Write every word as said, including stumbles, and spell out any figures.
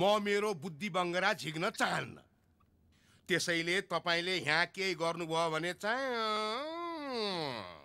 म मेरो बुद्धि बंगरा झिक्न चाहन्न। त्यसैले तपाईले यहाँ के गर्नुभयो भने चाहिँ